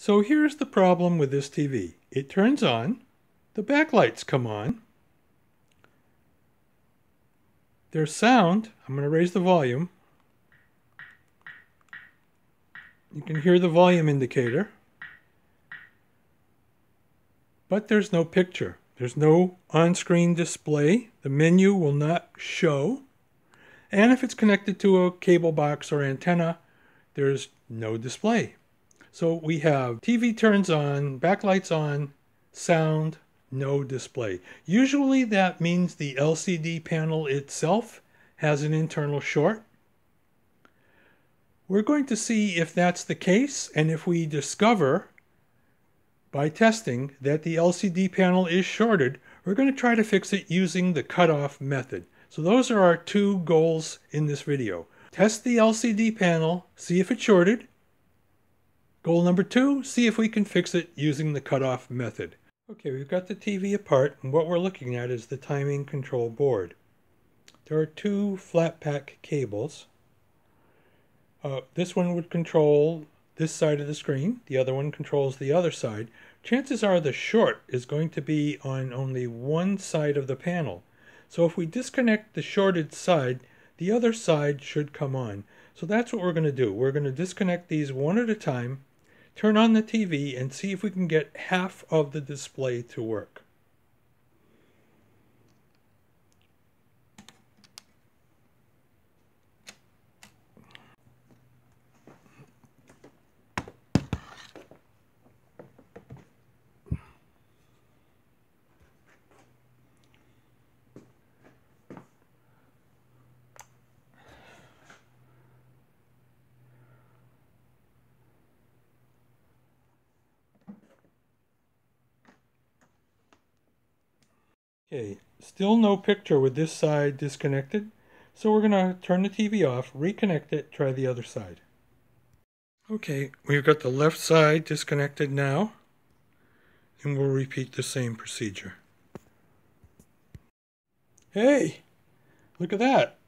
So here's the problem with this TV. It turns on, the backlights come on, there's sound, I'm going to raise the volume, you can hear the volume indicator, but there's no picture. There's no on-screen display, the menu will not show, and if it's connected to a cable box or antenna, there's no display. So we have TV turns on, backlights on, sound, no display. Usually that means the LCD panel itself has an internal short. We're going to see if that's the case, and if we discover by testing that the LCD panel is shorted, we're going to try to fix it using the cutoff method. So those are our two goals in this video. Test the LCD panel, see if it's shorted. Goal number two, see if we can fix it using the cutoff method. Okay, we've got the TV apart, and what we're looking at is the timing control board. There are two flat pack cables. This one would control this side of the screen, the other one controls the other side. Chances are the short is going to be on only one side of the panel. So if we disconnect the shorted side, the other side should come on. So that's what we're going to do. We're going to disconnect these one at a time, turn on the TV, and see if we can get half of the display to work. Okay, still no picture with this side disconnected, so we're going to turn the TV off, reconnect it, try the other side. Okay, we've got the left side disconnected now, and we'll repeat the same procedure. Hey, look at that!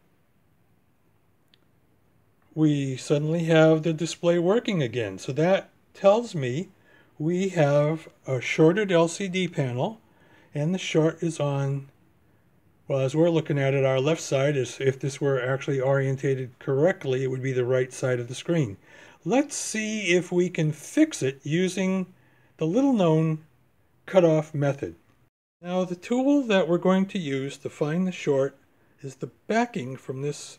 We suddenly have the display working again, so that tells me we have a shorted LCD panel. And the short is on, well, as we're looking at it, our left side is, if this were actually orientated correctly, it would be the right side of the screen. Let's see if we can fix it using the little-known cutoff method. Now, the tool that we're going to use to find the short is the backing from this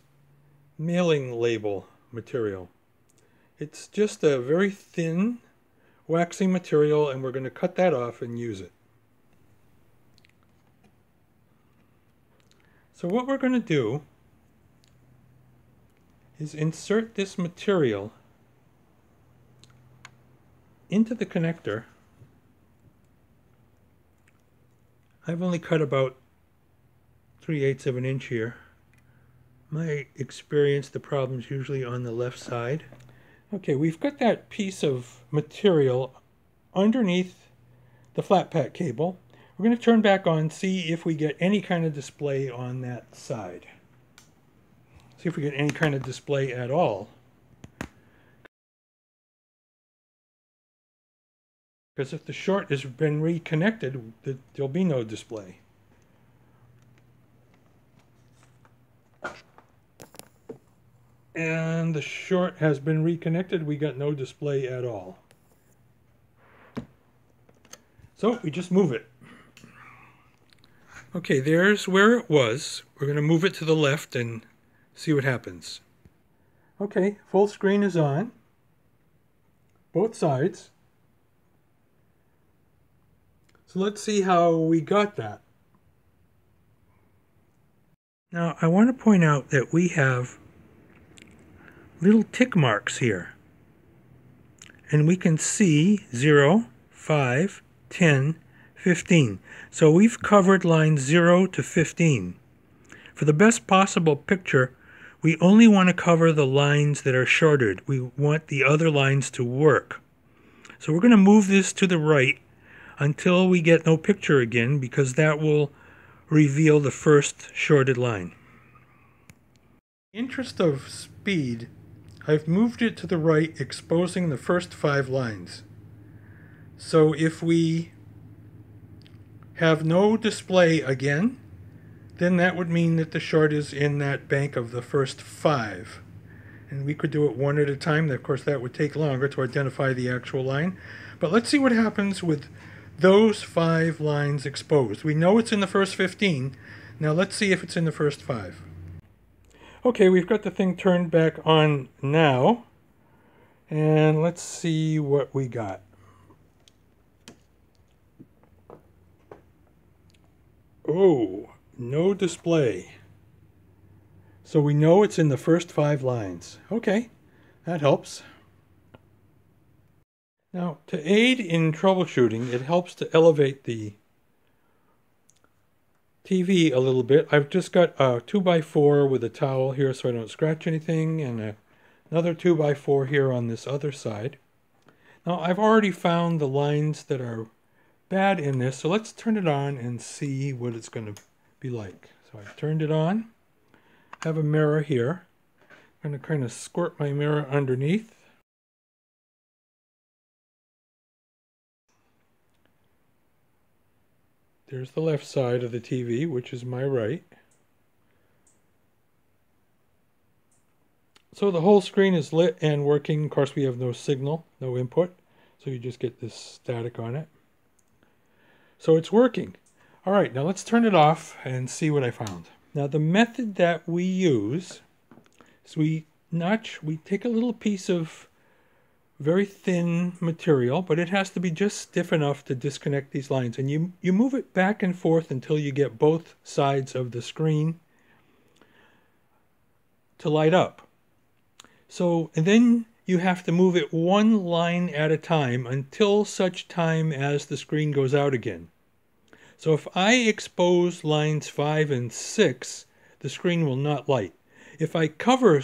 mailing label material. It's just a very thin, waxy material, and we're going to cut that off and use it. So what we're going to do is insert this material into the connector. I've only cut about 3/8 of an inch here. My experience, the problem's usually on the left side. Okay, we've got that piece of material underneath the flat pack cable. We're going to turn back on, see if we get any kind of display on that side. See if we get any kind of display at all. Because if the short has been reconnected, there'll be no display. And the short has been reconnected, we got no display at all. So we just move it. Okay, there's where it was. We're going to move it to the left and see what happens. Okay, full screen is on. Both sides. So let's see how we got that. Now, I want to point out that we have little tick marks here. And we can see 0, 5, 10, 15. So we've covered lines 0 to 15. For the best possible picture, we only want to cover the lines that are shorted. We want the other lines to work. So we're going to move this to the right until we get no picture again, because that will reveal the first shorted line. In the interest of speed, I've moved it to the right, exposing the first 5 lines. So if we have no display again, then that would mean that the short is in that bank of the first 5. And we could do it one at a time. Of course, that would take longer to identify the actual line. But let's see what happens with those 5 lines exposed. We know it's in the first 15. Now let's see if it's in the first 5. Okay, we've got the thing turned back on now. And let's see what we got. Oh, no display. So we know it's in the first 5 lines. Okay, that helps. Now, to aid in troubleshooting, it helps to elevate the TV a little bit. I've just got a 2x4 with a towel here so I don't scratch anything, and another 2x4 here on this other side. Now, I've already found the lines that are bad in this, so let's turn it on and see what it's going to be like. So I've turned it on. I have a mirror here. I'm going to kind of squirt my mirror underneath. There's the left side of the TV, which is my right. So the whole screen is lit and working. Of course, we have no signal, no input. So you just get this static on it. So it's working. All right, now let's turn it off and see what I found. Now the method that we use is we take a little piece of very thin material, but it has to be just stiff enough to disconnect these lines. And you move it back and forth until you get both sides of the screen to light up. So, and then you have to move it one line at a time until such time as the screen goes out again. So if I expose lines 5 and 6, the screen will not light. If I cover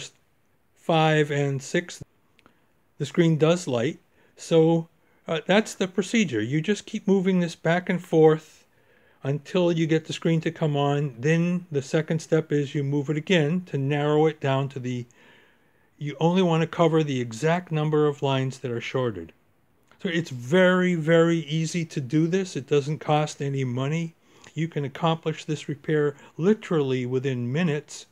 5 and 6, the screen does light. So that's the procedure. You just keep moving this back and forth until you get the screen to come on. Then the second step is you move it again to narrow it down to the... You only want to cover the exact number of lines that are shorted. So it's very, very easy to do this. It doesn't cost any money. You can accomplish this repair literally within minutes.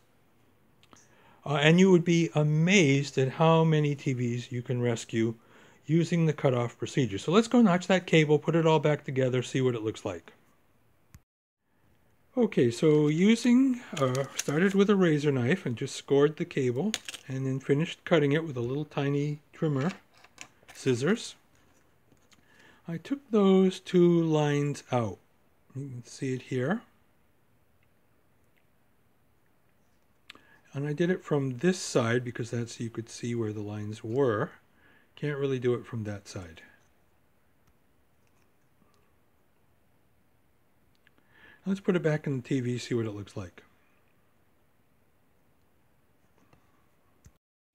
And you would be amazed at how many TVs you can rescue using the cutoff procedure. So let's go notch that cable, put it all back together, see what it looks like. Okay, so started with a razor knife and just scored the cable, and then finished cutting it with a little tiny trimmer scissors. I took those 2 lines out. You can see it here. And I did it from this side because that's, you could see where the lines were. Can't really do it from that side. Let's put it back in the TV, see what it looks like.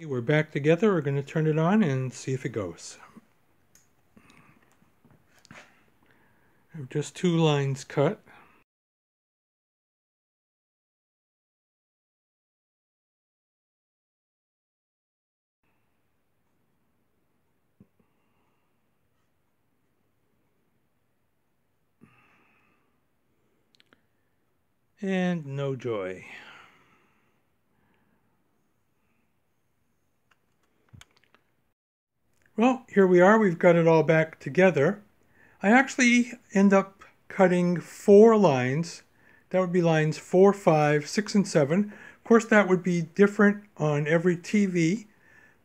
We're back together. We're going to turn it on and see if it goes. I have just 2 lines cut. And no joy. Well, here we are. We've got it all back together. I actually end up cutting 4 lines. That would be lines 4, 5, 6, and 7. Of course, that would be different on every TV.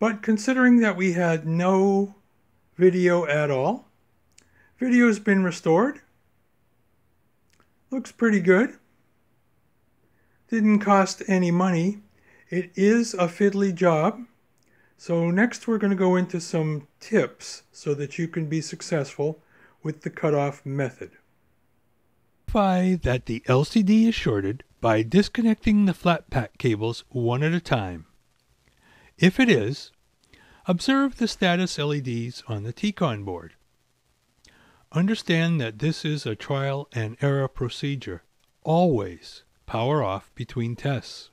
But considering that we had no video at all, video's been restored. Looks pretty good. Didn't cost any money. It is a fiddly job. So next we're going to go into some tips so that you can be successful with the cutoff method. Verify that the LCD is shorted by disconnecting the flat pack cables one at a time. If it is, observe the status LEDs on the TCON board. Understand that this is a trial and error procedure. Always power off between tests.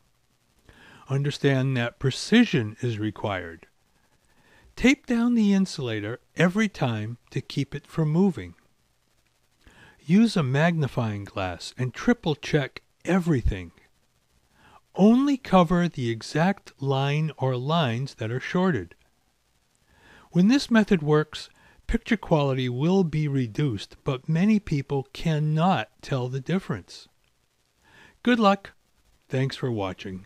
Understand that precision is required. Tape down the insulator every time to keep it from moving. Use a magnifying glass and triple check everything. Only cover the exact line or lines that are shorted. When this method works, picture quality will be reduced, but many people cannot tell the difference. Good luck. Thanks for watching.